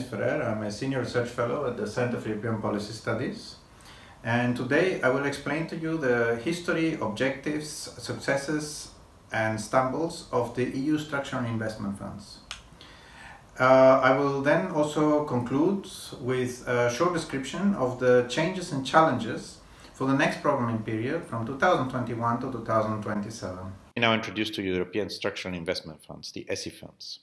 Núñez Ferrer. I'm a Senior Research Fellow at the Centre for European Policy Studies, and today I will explain to you the history, objectives, successes and stumbles of the EU Structural Investment Funds. I will then also conclude with a short description of the changes and challenges for the next programming period from 2021 to 2027. We now introduce to you European Structural Investment Funds, the ESI funds.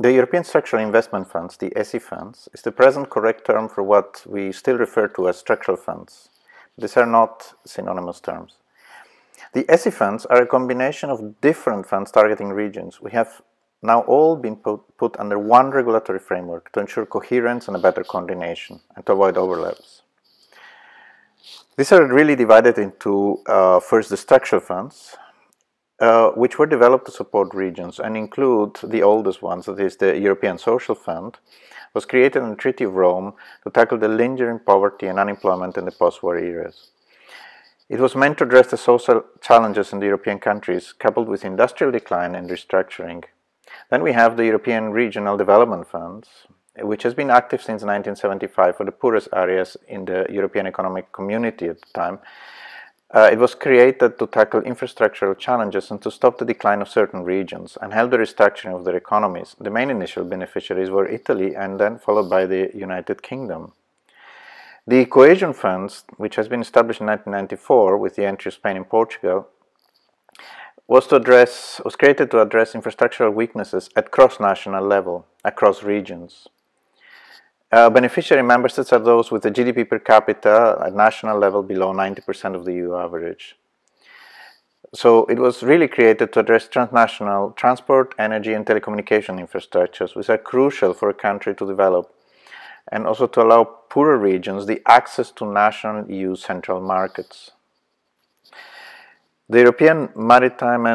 The European Structural Investment Funds, the ESI funds, is the present correct term for what we still refer to as structural funds. These are not synonymous terms. The ESI funds are a combination of different funds targeting regions. We have now all been put under one regulatory framework to ensure coherence and a better coordination and to avoid overlaps. These are really divided into first the structural funds, which were developed to support regions and include the oldest ones, that is the European Social Fund, was created in the Treaty of Rome to tackle the lingering poverty and unemployment in the post-war eras. It was meant to address the social challenges in the European countries, coupled with industrial decline and restructuring. Then we have the European Regional Development Funds, which has been active since 1975 for the poorest areas in the European Economic Community at the time. It was created to tackle infrastructural challenges and to stop the decline of certain regions and help the restructuring of their economies. The main initial beneficiaries were Italy and then followed by the United Kingdom. The Cohesion Fund, which has been established in 1994 with the entry of Spain and Portugal, was created to address infrastructural weaknesses at cross-national level, across regions. Beneficiary member states are those with a GDP per capita at national level below 90% of the EU average. So it was really created to address transnational transport, energy and telecommunication infrastructures, which are crucial for a country to develop, and also to allow poorer regions the access to national EU central markets. The European Maritime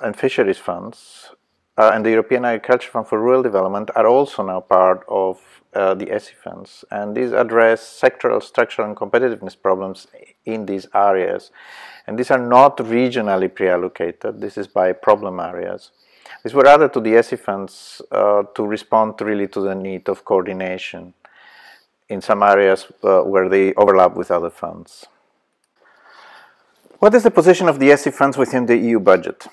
and Fisheries Funds and the European Agricultural Fund for Rural Development are also now part of the ESI funds, and these address sectoral, structural and competitiveness problems in these areas, and these are not regionally pre-allocated. This is by problem areas. These were added to the ESI funds to respond really to the need of coordination in some areas where they overlap with other funds. What is the position of the ESI funds within the EU budget?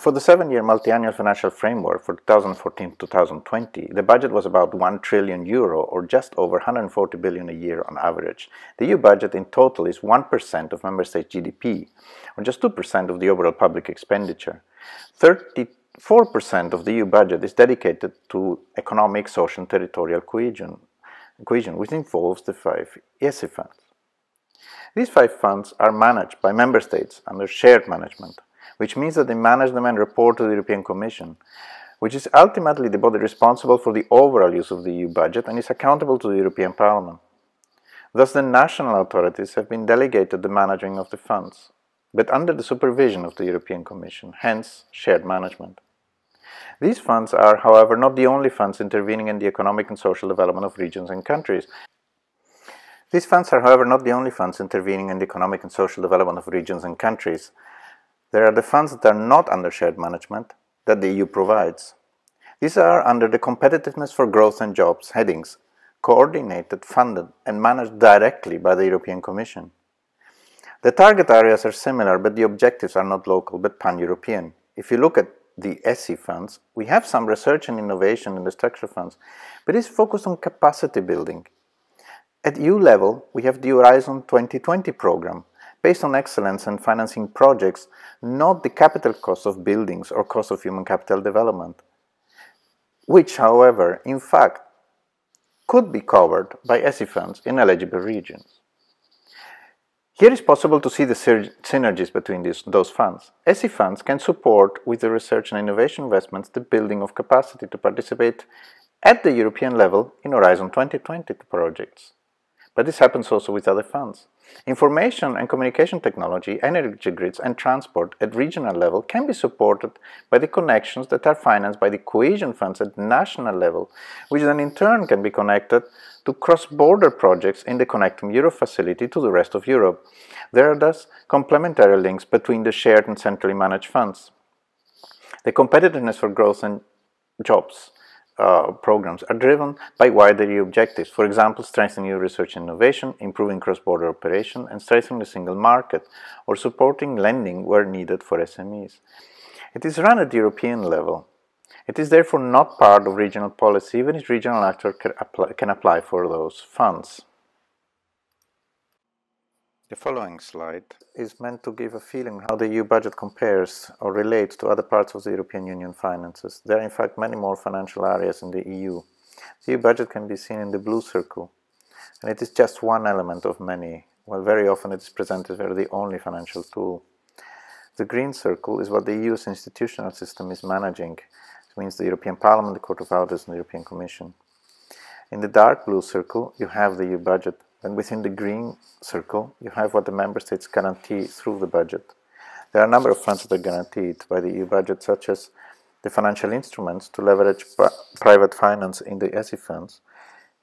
For the 7-year multi-annual financial framework for 2014-2020, the budget was about €1 trillion or just over 140 billion a year on average. The EU budget in total is 1% of member states' GDP, or just 2% of the overall public expenditure. 34% of the EU budget is dedicated to economic, social and territorial cohesion, which involves the 5 ESI funds. These 5 funds are managed by member states under shared management, which means that they manage them and report to the European Commission, which is ultimately the body responsible for the overall use of the EU budget and is accountable to the European Parliament. Thus, the national authorities have been delegated the managing of the funds, but under the supervision of the European Commission, hence shared management. These funds are, however, not the only funds intervening in the economic and social development of regions and countries. There are the funds that are not under shared management that the EU provides. These are under the Competitiveness for Growth and Jobs headings, coordinated, funded and managed directly by the European Commission. The target areas are similar, but the objectives are not local but pan-European. If you look at the ESI funds, we have some research and innovation in the structural funds, but it's focused on capacity building. At EU level, we have the Horizon 2020 programme, based on excellence and financing projects, not the capital cost of buildings or cost of human capital development, which, however, in fact, could be covered by ESI funds in eligible regions. Here is possible to see the synergies between those funds. ESI funds can support, with the research and innovation investments, the building of capacity to participate at the European level in Horizon 2020 projects. But this happens also with other funds. Information and communication technology, energy grids and transport at regional level can be supported by the connections that are financed by the cohesion funds at national level, which then in turn can be connected to cross-border projects in the Connecting Europe facility to the rest of Europe. There are thus complementary links between the shared and centrally managed funds. The Competitiveness for Growth and Jobs programs are driven by wider EU objectives, for example, strengthening EU research and innovation, improving cross-border operation, and strengthening the single market, or supporting lending where needed for SMEs. It is run at European level. It is therefore not part of regional policy, even if regional actors can apply for those funds. The following slide is meant to give a feeling how the EU budget compares or relates to other parts of the European Union finances. There are in fact many more financial areas in the EU. The EU budget can be seen in the blue circle, and it is just one element of many, while very often it is presented as the only financial tool. The green circle is what the EU's institutional system is managing. It means the European Parliament, the Court of Auditors, and the European Commission. In the dark blue circle you have the EU budget. And within the green circle, you have what the member states guarantee through the budget. There are a number of funds that are guaranteed by the EU budget, such as the financial instruments to leverage private finance in the ESI funds,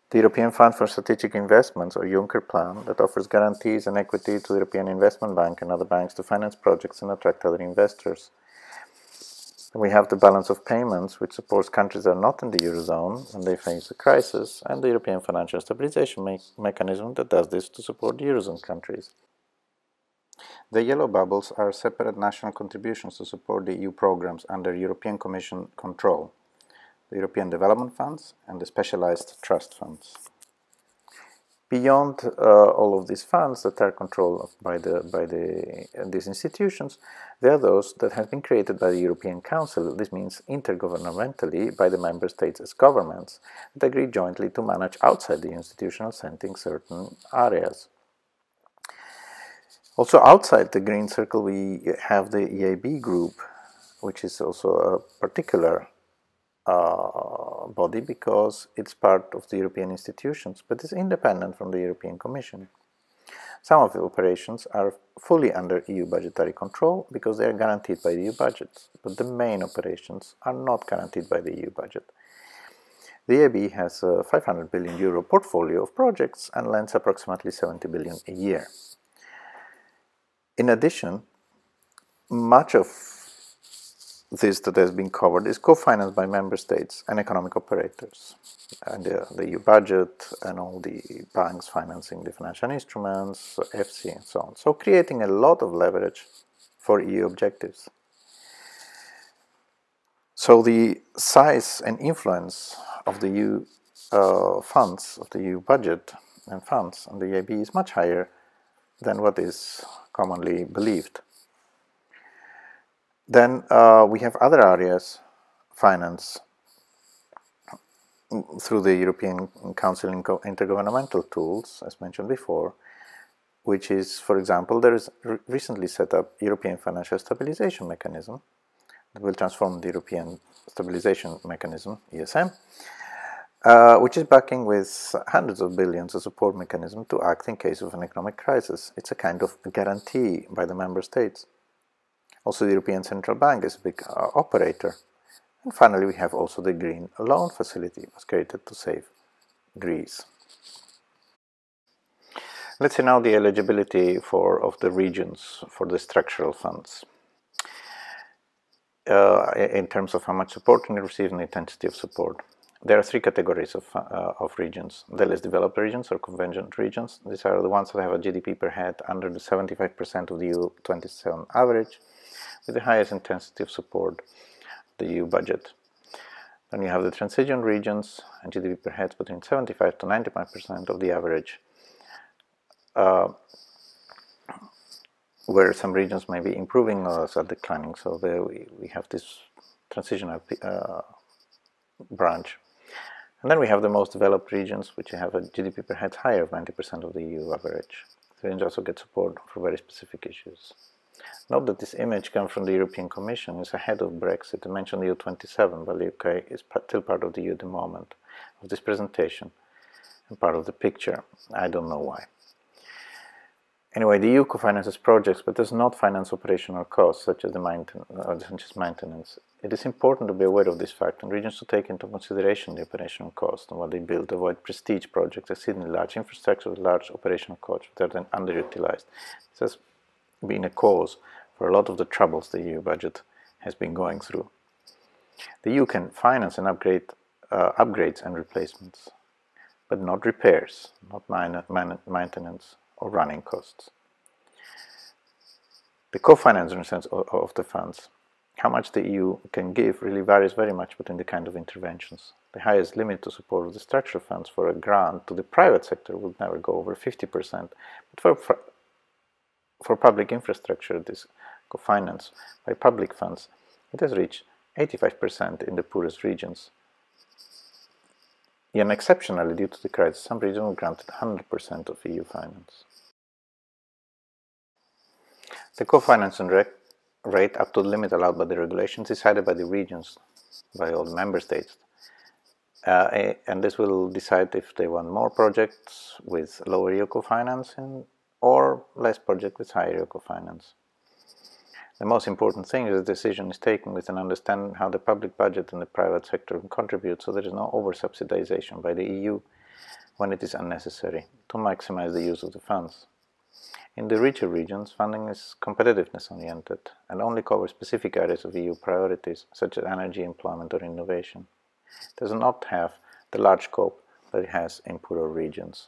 the European Fund for Strategic Investments, or Juncker Plan, that offers guarantees and equity to the European Investment Bank and other banks to finance projects and attract other investors. We have the balance of payments, which supports countries that are not in the Eurozone when they face a crisis, and the European Financial Stabilization Mechanism that does this to support Eurozone countries. The yellow bubbles are separate national contributions to support the EU programs under European Commission control, the European Development Funds and the Specialized Trust Funds. Beyond all of these funds that are controlled by these institutions, there are those that have been created by the European Council. This means intergovernmentally by the member states as governments that agree jointly to manage outside the institutional setting certain areas. Also outside the green circle we have the EIB group, which is also a particular body because it's part of the European institutions, but is independent from the European Commission. Some of the operations are fully under EU budgetary control because they are guaranteed by the EU budget, but the main operations are not guaranteed by the EU budget. The EIB has a 500 billion euro portfolio of projects and lends approximately 70 billion a year. In addition, much of this that has been covered is co-financed by member states and economic operators, and the EU budget and all the banks financing the financial instruments, FC and so on, so creating a lot of leverage for EU objectives. So the size and influence of the EU funds, of the EU budget and funds on the EIB is much higher than what is commonly believed. Then we have other areas, finance, through the European Council intergovernmental tools, as mentioned before, which is, for example, there is recently set up European Financial Stabilization Mechanism that will transform the European Stabilization Mechanism, ESM, which is backing with hundreds of billions a support mechanism to act in case of an economic crisis. It's a kind of guarantee by the member states. Also, the European Central Bank is a big operator. And finally, we have also the Green Loan Facility, was created to save Greece. Let's see now the eligibility of the regions for the structural funds in terms of how much support can they receive and the intensity of support. There are three categories of regions: the less developed regions or convergent regions. These are the ones that have a GDP per head under the 75% of the EU 27 average, with the highest intensity of support, the EU budget. Then you have the transition regions and GDP per head between 75 to 95% of the average, where some regions may be improving, others are declining. So there we have this transitional branch. And then we have the most developed regions, which have a GDP per head higher of 90% of the EU average. The regions also get support for very specific issues. Note that this image comes from the European Commission. It's ahead of Brexit. I mentioned EU 27, but the UK is still part of the EU at the moment of this presentation and part of the picture. I don't know why. Anyway, the EU co-finances projects, but does not finance operational costs such as maintenance. It is important to be aware of this fact and regions to take into consideration the operational cost and what they build to avoid prestige projects, exceedingly large infrastructure with large operational costs that are then underutilized. This has been a cause for a lot of the troubles the EU budget has been going through. The EU can finance and upgrade upgrades and replacements, but not repairs, not maintenance or running costs. The co-financing sense of the funds, how much the EU can give, really varies very much between the kind of interventions. The highest limit to support of the structural funds for a grant to the private sector would never go over 50%, but for public infrastructure, this co-finance by public funds, it has reached 85% in the poorest regions. And exceptionally, due to the crisis, some regions were granted 100% of EU finance. The co-financing rate up to the limit allowed by the regulations is decided by the regions, by all the member states. And this will decide if they want more projects with lower EU co-financing or less projects with higher EU co-finance. The most important thing is the decision is taken with an understanding how the public budget and the private sector contribute, so there is no over-subsidization by the EU when it is unnecessary to maximize the use of the funds. In the richer regions, funding is competitiveness-oriented and only covers specific areas of EU priorities, such as energy, employment or innovation. It does not have the large scope that it has in poorer regions.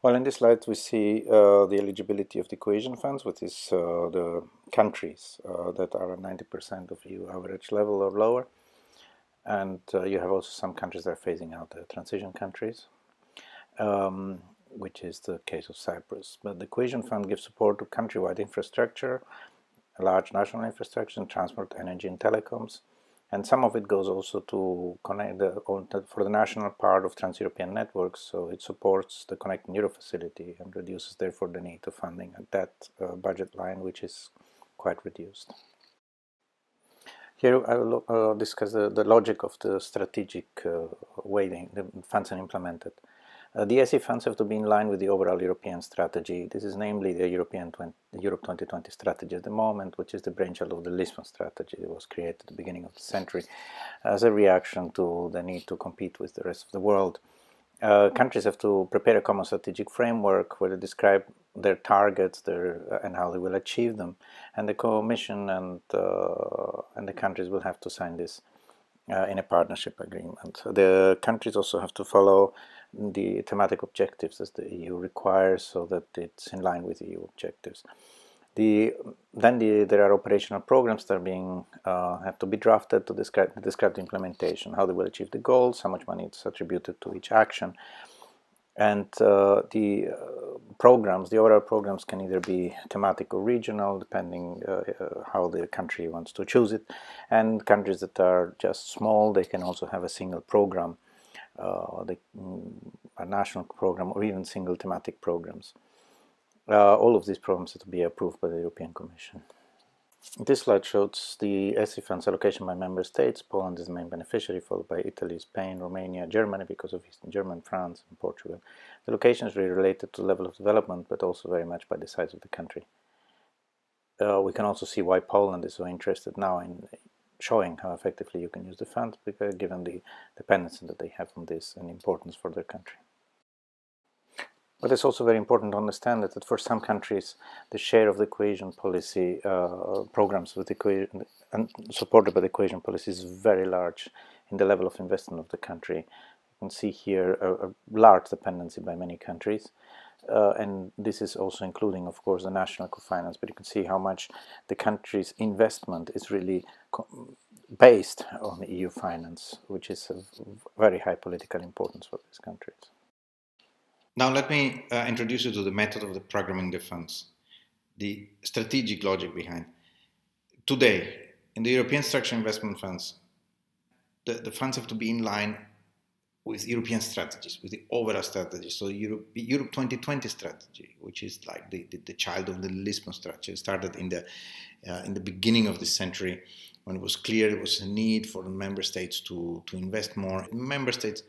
Well, in this slide we see the eligibility of the cohesion funds, which is the countries that are at 90% of EU average level or lower. And you have also some countries that are phasing out, the transition countries, which is the case of Cyprus. But the cohesion fund gives support to countrywide infrastructure, large national infrastructure, and transport, energy and telecoms. And some of it goes also to connect for the national part of trans-European networks, so it supports the Connecting Europe facility and reduces therefore the need of funding at that budget line, which is quite reduced. Here I will discuss the logic of the strategic weighting the funds are implemented. The ESI funds have to be in line with the overall European strategy. This is namely the Europe 2020 strategy at the moment, which is the brainchild of the Lisbon strategy that was created at the beginning of the century as a reaction to the need to compete with the rest of the world. Countries have to prepare a common strategic framework where they describe their targets and how they will achieve them. And the Commission and the countries will have to sign this in a partnership agreement. The countries also have to follow the thematic objectives as the EU requires, so that it's in line with EU objectives. There are operational programs that are being have to be drafted to describe the implementation, how they will achieve the goals, how much money is attributed to each action, and the overall programs can either be thematic or regional, depending how the country wants to choose it. And countries that are just small, they can also have a single program, a national program, or even single thematic programs. All of these programs have to be approved by the European Commission. This slide shows the ESI funds allocation by member states. Poland is the main beneficiary, followed by Italy, Spain, Romania, Germany because of Eastern Germany, France and Portugal. The location is really related to the level of development, but also very much by the size of the country. We can also see why Poland is so interested now in showing how effectively you can use the funds, because given the dependency that they have on this and importance for their country. But it's also very important to understand that for some countries the share of the cohesion policy programs with supported by the cohesion policy is very large in the level of investment of the country. You can see here a large dependency by many countries, and this is also including of course the national co-finance, but you can see how much the country's investment is really based on the EU finance, which is of very high political importance for these countries. Now let me introduce you to the method of the programming the funds, the strategic logic behind. Today, in the European Structural Investment Funds, the funds have to be in line with European strategies, with the overall strategy. So the Europe 2020 strategy, which is like the child of the Lisbon strategy, started in the beginning of the century, when it was clear there was a need for the member states to invest more. Member states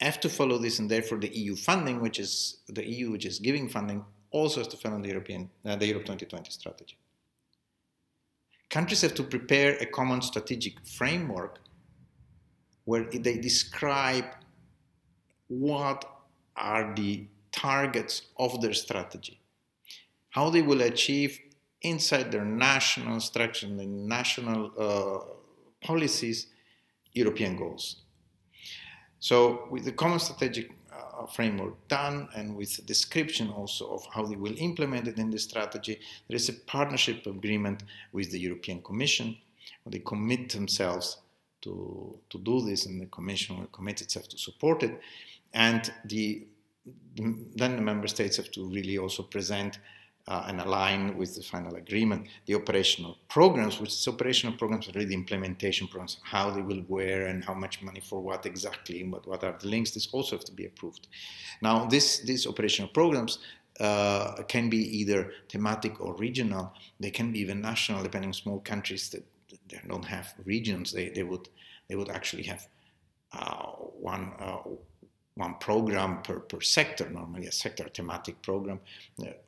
have to follow this, and therefore the EU funding, which is the EU which is giving funding, also has to follow the Europe 2020 strategy. Countries have to prepare a common strategic framework where they describe what are the targets of their strategy, how they will achieve inside their national structure, the national policies, European goals. So with the common strategic framework done, and with a description also of how they will implement it in the strategy, there is a partnership agreement with the European Commission. They commit themselves to do this, and the Commission will commit itself to support it. And then the member states have to really also present and align with the final agreement the operational programs, which is operational programs are really implementation programs, how they will where and how much money for what exactly, and what are the links. This also have to be approved. Now, these operational programs can be either thematic or regional. They can be even national, depending on small countries that don't have regions. They would actually have one program per sector, normally a sector thematic program.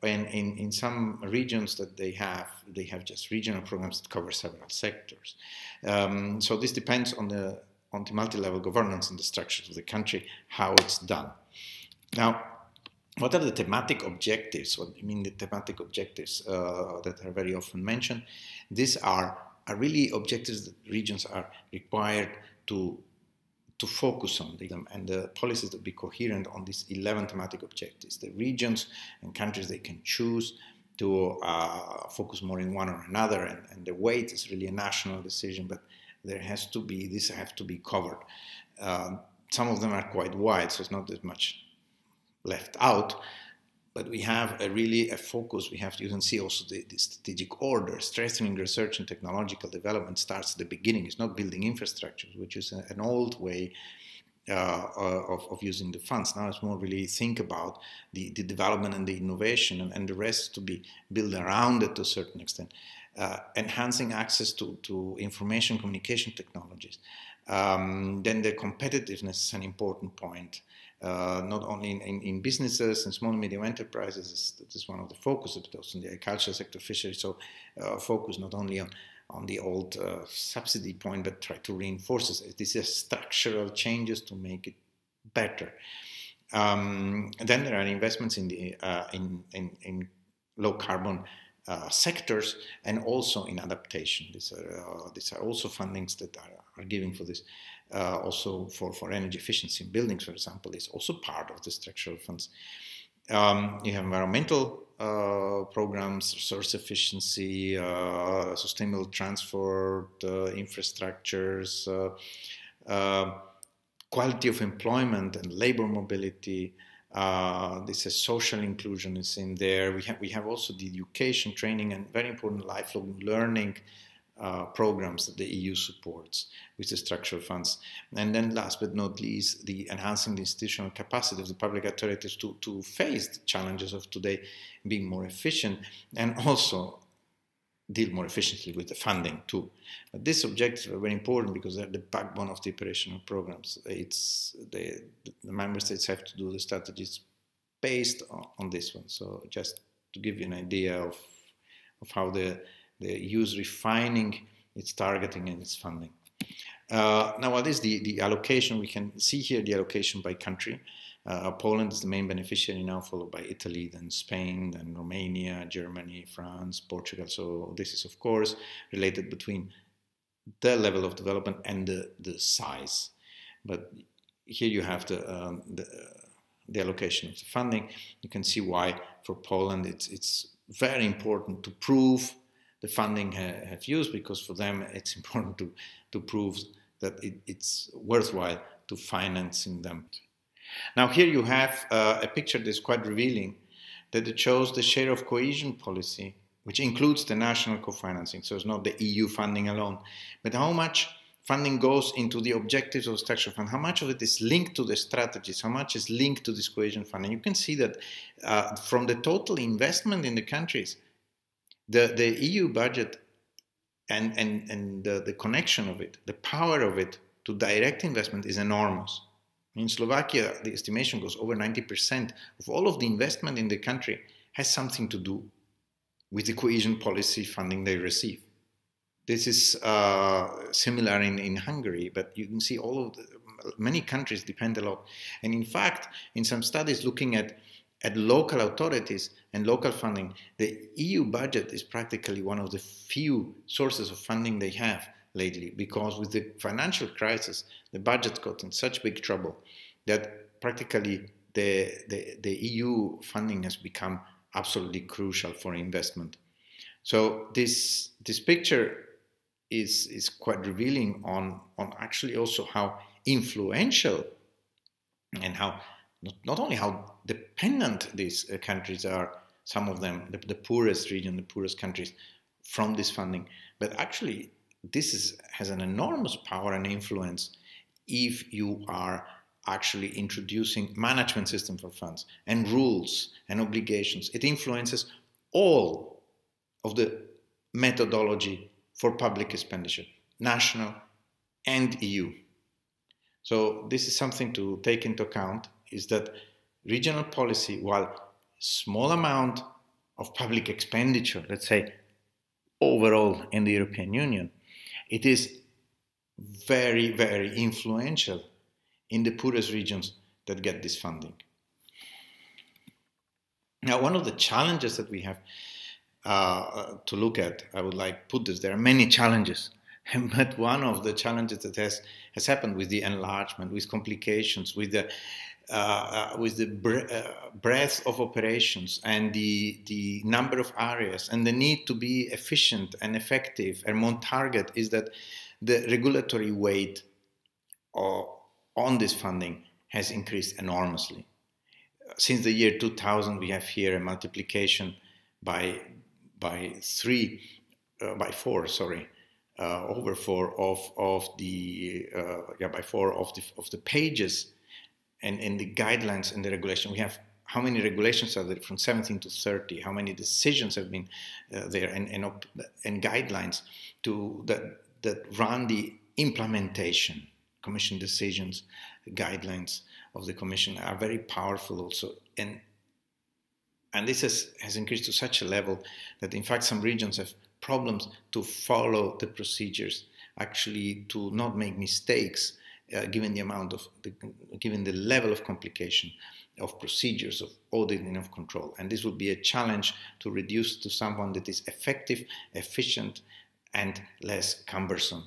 And in some regions that they have just regional programs that cover several sectors. So this depends on the multi-level governance and the structures of the country, how it's done. Now, what are the thematic objectives? What do you mean the thematic objectives that are very often mentioned? These are really objectives that regions are required to focus on them, and the policies to be coherent on these 11 thematic objectives. The regions and countries, they can choose to focus more in one or another, and the weight is really a national decision, but these have to be covered. Some of them are quite wide, so it's not that much left out, but we have really a focus. We have to, you can see also the strategic order, strengthening research and technological development starts at the beginning. It's not building infrastructure, which is an old way of using the funds. Now it's more really think about the development and the innovation, and the rest to be built around it to a certain extent. Enhancing access to information communication technologies. Then the competitiveness is an important point. Not only in businesses and small and medium enterprises, that is one of the focuses, but also in the agricultural sector, fisheries. So focus not only on the old subsidy point, but try to reinforce it. This is structural changes to make it better. And then there are investments in the in low carbon sectors, and also in adaptation. These are also fundings that are given for this. Also for energy efficiency in buildings, for example, is also part of the structural funds. You have environmental programs, resource efficiency, sustainable transport, infrastructures, quality of employment and labor mobility. This is social inclusion is in there. We have also the education, training, and very important lifelong learning programs that the EU supports with the structural funds. And then last but not least, the enhancing the institutional capacity of the public authorities to face the challenges of today, being more efficient, and also deal more efficiently with the funding too. But these objectives are very important because they're the backbone of the operational programs. The member states have to do the strategies based on this one. So just to give you an idea of how the EU's refining its targeting and its funding. Now, what is the allocation? We can see here the allocation by country. Poland is the main beneficiary now, followed by Italy, then Spain, then Romania, Germany, France, Portugal. So this is, of course, related between the level of development and the size. But here you have the allocation of the funding. You can see why for Poland it's very important to prove the funding have used, because for them it's important to prove that it's worthwhile to financing them. Now here you have a picture that's quite revealing, that it shows the share of cohesion policy, which includes the national co-financing, so it's not the EU funding alone, but how much funding goes into the objectives of the structural fund, how much of it is linked to the strategies, how much is linked to this cohesion fund. And you can see that from the total investment in the countries, the EU budget and the connection of it, the power of it to direct investment is enormous. In Slovakia, the estimation goes over 90% of all of the investment in the country has something to do with the cohesion policy funding they receive. This is similar in Hungary, but you can see many countries depend a lot. And in fact, in some studies looking at local authorities and local funding, the EU budget is practically one of the few sources of funding they have lately, because with the financial crisis, the budget got in such big trouble that practically the EU funding has become absolutely crucial for investment. So this picture is quite revealing on actually also how influential and how not only how dependent these countries are, some of them, the poorest region, the poorest countries, from this funding, but actually this has an enormous power and influence if you are actually introducing management system for funds and rules and obligations. It influences all of the methodology for public expenditure, national and EU. So this is something to take into account, is that regional policy, while small amount of public expenditure, let's say overall in the European Union, it is very, very influential in the poorest regions that get this funding. Now, one of the challenges that we have to look at, I would like put this, there are many challenges, but one of the challenges that has happened with the enlargement, with complications, with the breadth of operations and the number of areas and the need to be efficient and effective and on target, is that the regulatory weight on this funding has increased enormously. Since the year 2000, we have here a multiplication over four of the pages and in the guidelines and the regulation. We have how many regulations are there, from 17 to 30? How many decisions have been there and guidelines to that run the implementation? Commission decisions, guidelines of the Commission are very powerful also, and this has increased to such a level that, in fact, some regions have problems to follow the procedures, actually to not make mistakes, given the amount of, given the level of complication of procedures, of auditing, of control. And this would be a challenge to reduce to someone that is effective, efficient, and less cumbersome.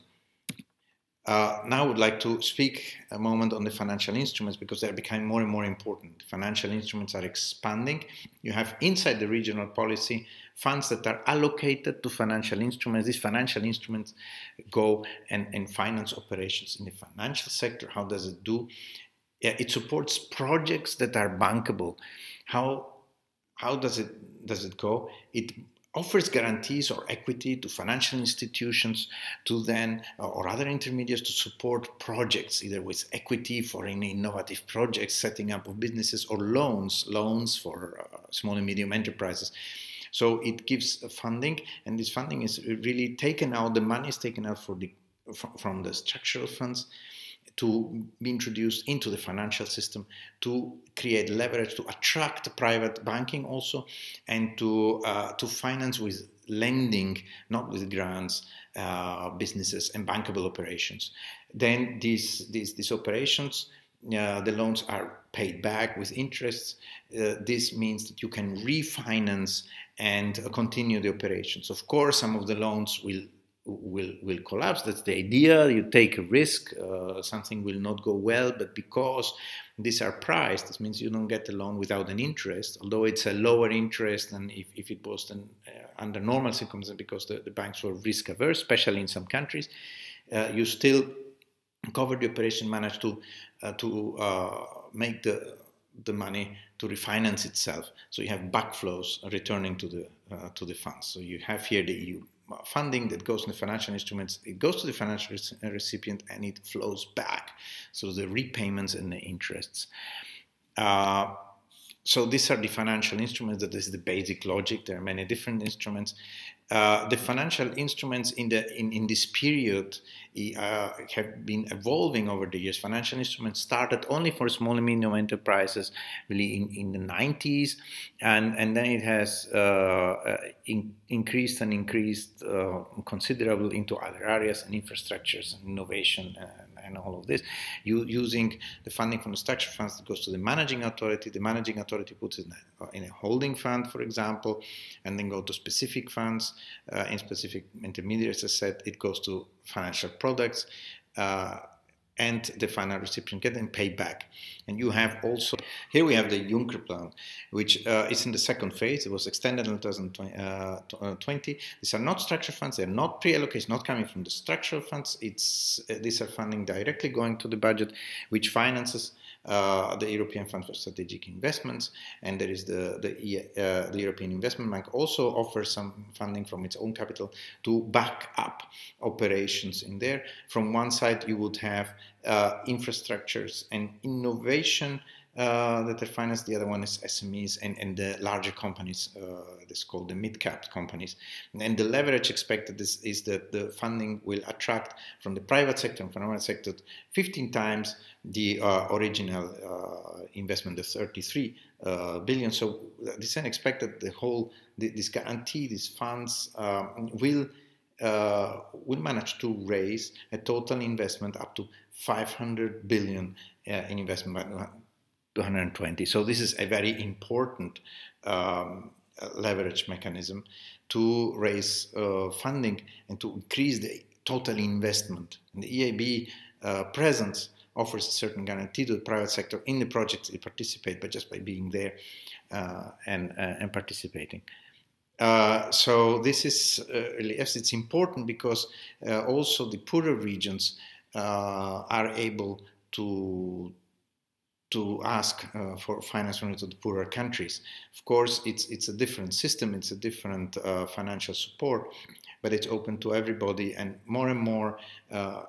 Now I would like to speak a moment on the financial instruments, because they are becoming more and more important. Financial instruments are expanding. You have inside the regional policy funds that are allocated to financial instruments. These financial instruments go and finance operations in the financial sector. How does it do? It supports projects that are bankable. How does it go? It offers guarantees or equity to financial institutions, to then or other intermediaries, to support projects, either with equity for any innovative projects, setting up of businesses, or loans for small and medium enterprises. So it gives funding, and this funding is really taken out. The money is taken out from the structural funds to be introduced into the financial system, to create leverage, to attract private banking also, and to finance with lending, not with grants, businesses and bankable operations. Then these operations, the loans are paid back with interests. This means that you can refinance and continue the operations. Of course, some of the loans will collapse. That's the idea. You take a risk, something will not go well, but because these are priced, this means you don't get a loan without an interest, although it's a lower interest than if it was under normal circumstances, because the banks were risk averse, especially in some countries. You still cover the operation, manage to make the money to refinance itself. So you have backflows returning to the funds. So you have here the EU funding that goes in the financial instruments, it goes to the financial recipient, and it flows back. So the repayments and the interests. So these are the financial instruments. That is the basic logic. There are many different instruments. The financial instruments in this period have been evolving over the years. Financial instruments started only for small and medium enterprises, really in the 90s, and then it has increased considerably into other areas and infrastructures and innovation and all of this, using the funding from the structural funds that goes to the managing authority. The managing authority puts it in a holding fund, for example, and then go to specific funds in specific intermediaries. As I said, it goes to financial products, and the final recipient can then pay back. And you have also, here we have the Juncker Plan, which is in the second phase. It was extended in 2020. These are not structural funds, they're not pre-allocation, not coming from the structural funds. It's, these are funding directly going to the budget, which finances the European Fund for Strategic Investments, and there is the European Investment Bank also offers some funding from its own capital to back up operations in there. From one side, you would have infrastructures and innovation that are financed. The other one is SMEs and the larger companies, that's called the mid-cap companies. And the leverage expected is that the funding will attract from the private sector and from the private sector 15 times the original investment of 33 billion. So this is unexpected. The whole, this guarantee, these funds will manage to raise a total investment up to 500 billion in investment by 220. So this is a very important leverage mechanism to raise funding and to increase the total investment. And the EIB presence offers a certain guarantee to the private sector in the projects it participates, but just by being there and participating. So this is really, it's important because also the poorer regions are able to ask for finance from the poorer countries. Of course, it's a different system, it's a different financial support, but it's open to everybody, and more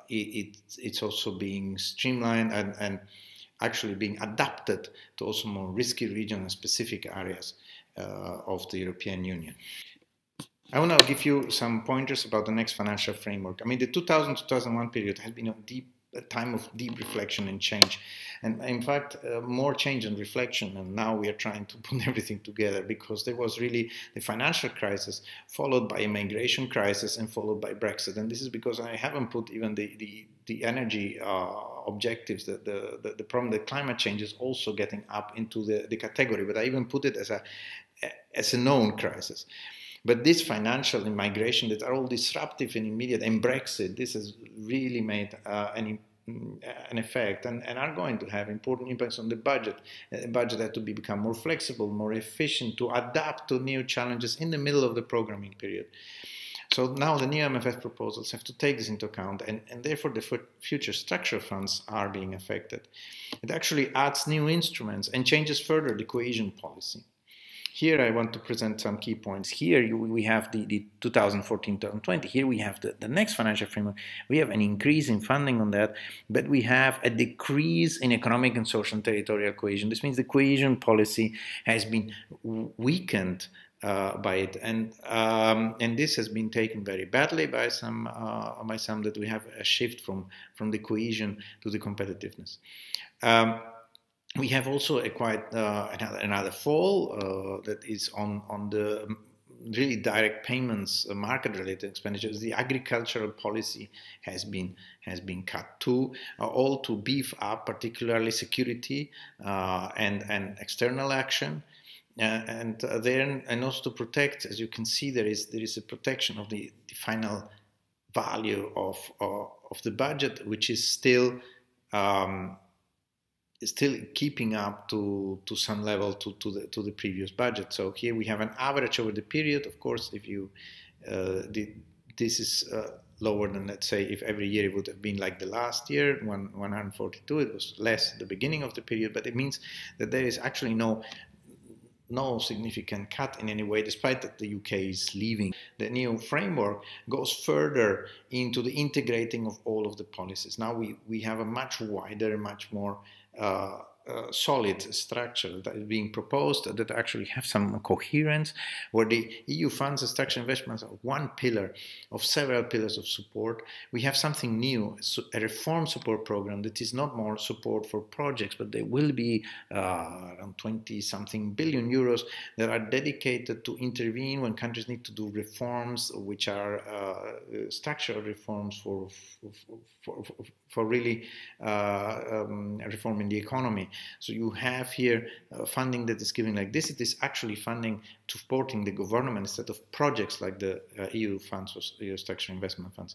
it's also being streamlined and actually being adapted to also more risky regions and specific areas of the European Union. I want to give you some pointers about the next financial framework. I mean, the 2000-2001 period has been a time of deep reflection and change, and in fact more change and reflection, and now we are trying to put everything together, because there was really the financial crisis followed by a migration crisis and followed by Brexit. And this is because I haven't put even the energy objectives, the problem that climate change is also getting up into the category, but I even put it as a known crisis. But this financial and migration that are all disruptive and immediate, and Brexit, this has really made an effect and are going to have important impacts on the budget. The budget had to become more flexible, more efficient, to adapt to new challenges in the middle of the programming period. So now the new MFF proposals have to take this into account, and therefore the future structural funds are being affected. It actually adds new instruments and changes further the cohesion policy. Here I want to present some key points. Here we have the 2014-2020. Here we have the next financial framework. We have an increase in funding on that, but we have a decrease in economic and social and territorial cohesion. This means the cohesion policy has been weakened by it, and this has been taken very badly by some, that we have a shift from the cohesion to the competitiveness. We have also a quite another fall that is on the really direct payments, market-related expenditures. The agricultural policy has been cut too, all to beef up particularly security and external action. And also to protect, as you can see, there is a protection of the final value of the budget, which is still keeping up to some level to the previous budget. So here we have an average over the period. Of course, if you this is lower than, let's say, if every year it would have been like the last year, 142. It was less at the beginning of the period, but it means that there is actually no significant cut in any way, despite that the UK is leaving. The new framework goes further into the integrating of all of the policies. Now we have a much wider, much more solid structure that is being proposed that actually have some coherence, where the EU funds and structural investments are one pillar of several pillars of support. We have something new, a reform support program that is not more support for projects, but there will be around 20-something billion euros that are dedicated to intervene when countries need to do reforms, which are structural reforms for really reforming the economy. So you have here funding that is given like this. It is actually funding to supporting the government instead of projects like the EU funds or EU Structural Investment Funds.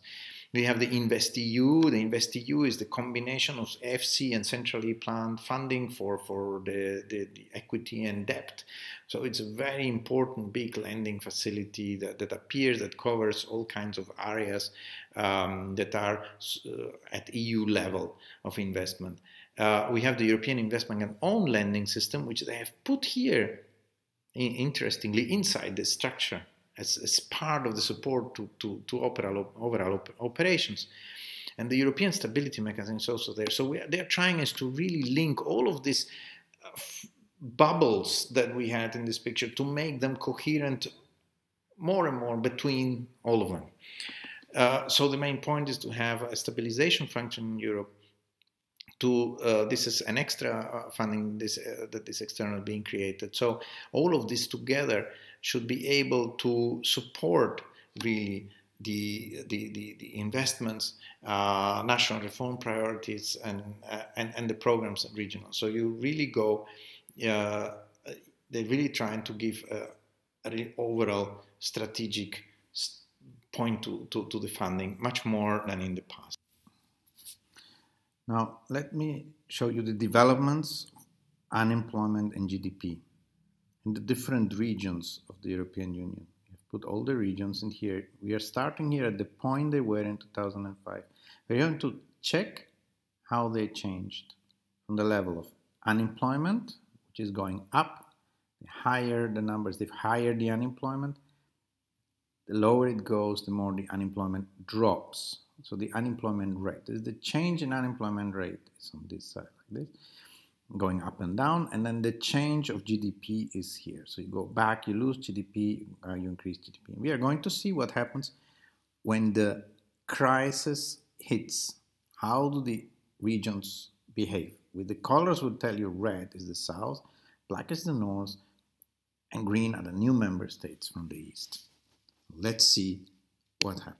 We have the InvestEU. The InvestEU is the combination of FC and centrally planned funding for the equity and debt. So it's a very important big lending facility that appears, that covers all kinds of areas that are at EU level of investment. We have the European Investment and Own Lending System, which they have put here, interestingly, inside the structure as part of the support to overall operations. And the European Stability Mechanism is also there. So they are trying is to really link all of these bubbles that we had in this picture to make them coherent more and more between all of them. So the main point is to have a stabilization function in Europe. This is an extra funding that is external being created. So all of this together should be able to support really the investments, national reform priorities, and the programs at regional. So you really go. They're really trying to give an overall strategic point to the funding, much more than in the past. Now, let me show you the developments, unemployment and GDP in the different regions of the European Union. I've put all the regions in here. We are starting here at the point they were in 2005. We're going to check how they changed from the level of unemployment, which is going up. The higher the numbers, the higher the unemployment. The lower it goes, the more the unemployment drops. So the unemployment rate, this is the change in unemployment rate, is on this side like this, going up and down, and then the change of GDP is here. So you go back, you lose GDP, you increase GDP. We are going to see what happens when the crisis hits. How do the regions behave? With the colors would tell you red is the south, black is the north, and green are the new member states from the east. Let's see what happens.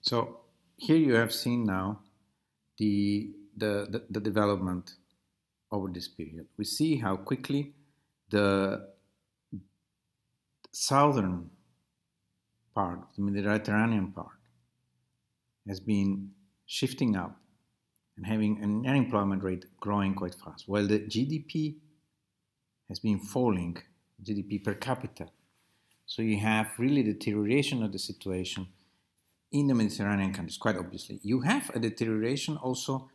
So here you have seen now the development over this period. We see how quickly the southern part, the Mediterranean part, has been shifting up and having an unemployment rate growing quite fast, while the GDP has been falling, GDP per capita. So you have really deterioration of the situation in the Mediterranean countries, quite obviously. You have a deterioration also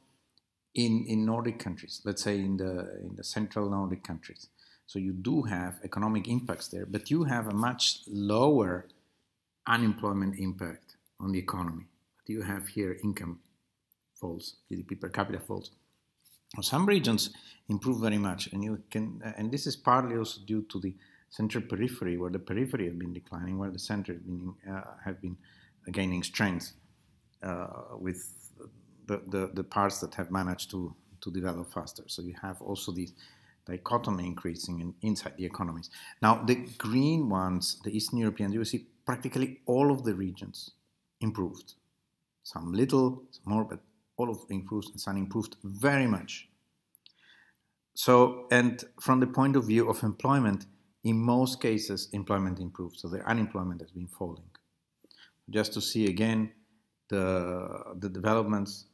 in Nordic countries, let's say in the central Nordic countries. So you do have economic impacts there, but you have a much lower unemployment impact on the economy. But you have here income falls, GDP per capita falls. Some regions improve very much, and you can, and this is partly also due to the central periphery, where the periphery have been declining, where the center have been gaining strength with the parts that have managed to develop faster. So you have also this dichotomy increasing inside the economies. Now the green ones, the Eastern Europeans, you see practically all of the regions improved. Some little, some more, but all of them improved, and some improved very much. So, and from the point of view of employment, in most cases employment improved, so the unemployment has been falling. Just to see again the developments,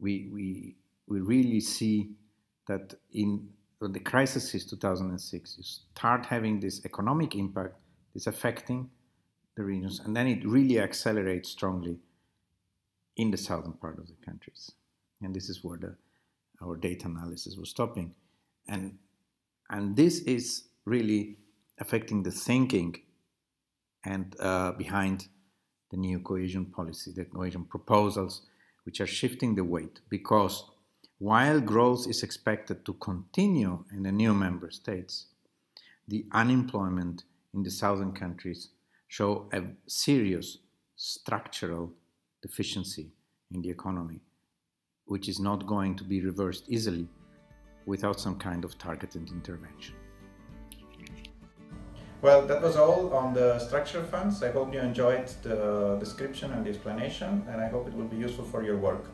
we really see that when the crisis is 2006, you start having this economic impact, it's affecting the regions, and then it really accelerates strongly in the southern part of the countries. And this is where our data analysis was stopping. And this is really affecting the thinking and behind the new cohesion policy, the cohesion proposals, which are shifting the weight, because while growth is expected to continue in the new member states, the unemployment in the southern countries show a serious structural deficiency in the economy, which is not going to be reversed easily without some kind of targeted intervention. Well, that was all on the structural funds. I hope you enjoyed the description and the explanation, and I hope it will be useful for your work.